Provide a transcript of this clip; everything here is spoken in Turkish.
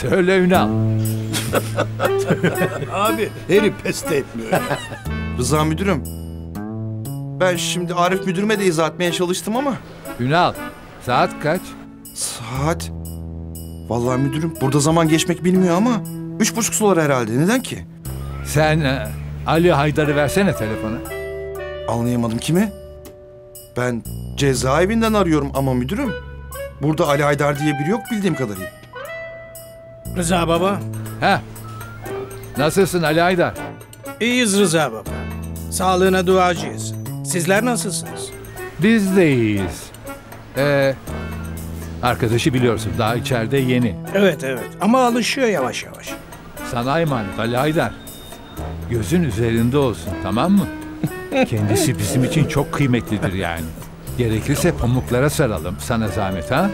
Söyle Ünal. Abi herif peste etmiyor ya. Rıza müdürüm, ben şimdi Arif müdürüme de izah etmeye çalıştım ama. Ünal, saat kaç? Saat? Vallahi müdürüm, burada zaman geçmek bilmiyor ama 3.30 sular herhalde. Neden ki? Sen Ali Haydar'ı versene telefona. Anlayamadım, kimi? Ben cezaevinden arıyorum ama müdürüm. Burada Ali Haydar diye biri yok bildiğim kadarıyla. Rıza Baba. Heh. Nasılsın Ali Haydar? İyiyiz Rıza Baba. Sağlığına duacıyız. Sizler nasılsınız? Biz de iyiyiz. Arkadaşı biliyorsun, daha içeride yeni. Evet ama alışıyor yavaş yavaş. Sana emanet Ali Haydar. Gözün üzerinde olsun, tamam mı? Kendisi bizim için çok kıymetlidir yani. Gerekirse pamuklara saralım, sana zahmet ha?